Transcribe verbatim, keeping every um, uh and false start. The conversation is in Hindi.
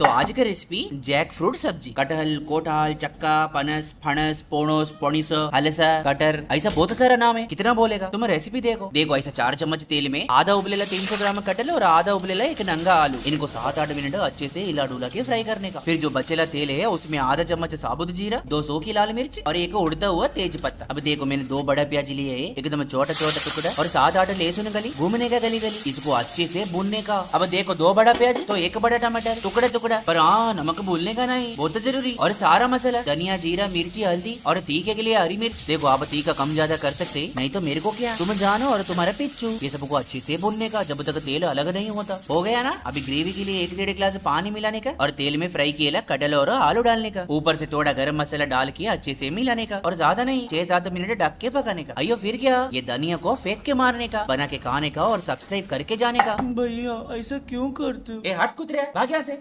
तो आज की रेसिपी जैक फ्रूट सब्जी। कटहल, कोठाल, चक्का, पनस, फणस, पोनोस, पोनिसो, हलसा, कटर, ऐसा बहुत सारा नाम है, कितना बोलेगा। तुम रेसिपी देखो देखो। ऐसा चार चम्मच तेल में आधा उबलेला तीन सौ ग्राम कटहल और आधा उबलेला एक नंगा आलू, इनको सात आठ मिनट अच्छे से हिला डुला के फ्राई करने का। फिर जो बचेला तेल है उसमें आधा चम्मच साबुत जीरा, दो सौ की लाल मिर्च और एक उड़ता हुआ तेज पत्ता। अब देखो, मैंने दो बड़ा प्याज लिए है, एकदम छोटा छोटा टुकड़ा, और सात आठ लहसुन गली, घूमने का गली गली, इसको अच्छे से भूनने का। अब देखो, दो बड़ा प्याज तो एक बड़ा टमाटर टुकड़ा टुकड़ा, पर हाँ नमक भूलने का नहीं, बहुत जरूरी। और सारा मसाला धनिया, जीरा, मिर्ची, हल्दी और तीखे के लिए हरी मिर्च। देखो, आप तीखा कम ज्यादा कर सकते, नहीं तो मेरे को क्या, तुम जानो और तुम्हारा पिच्चू। ये सबको अच्छे से भूनने का जब तक तेल अलग नहीं होता। हो गया ना। अभी ग्रेवी के लिए एक डेढ़ गिलास पानी मिलाने का और तेल में फ्राई किया कटहल और आलू डालने का, ऊपर से थोड़ा गरम मसाला डाल के अच्छे से मिलाने का, और ज्यादा नहीं, छह सात मिनट ढक के पकाने का। अयो फिर क्या, ये धनिया को फेंक के मारने का, बना के खाने का और सब्सक्राइब करके जाने का। भैया ऐसा क्यों करते हो? ए हट कुतरे, भाग यहाँ से।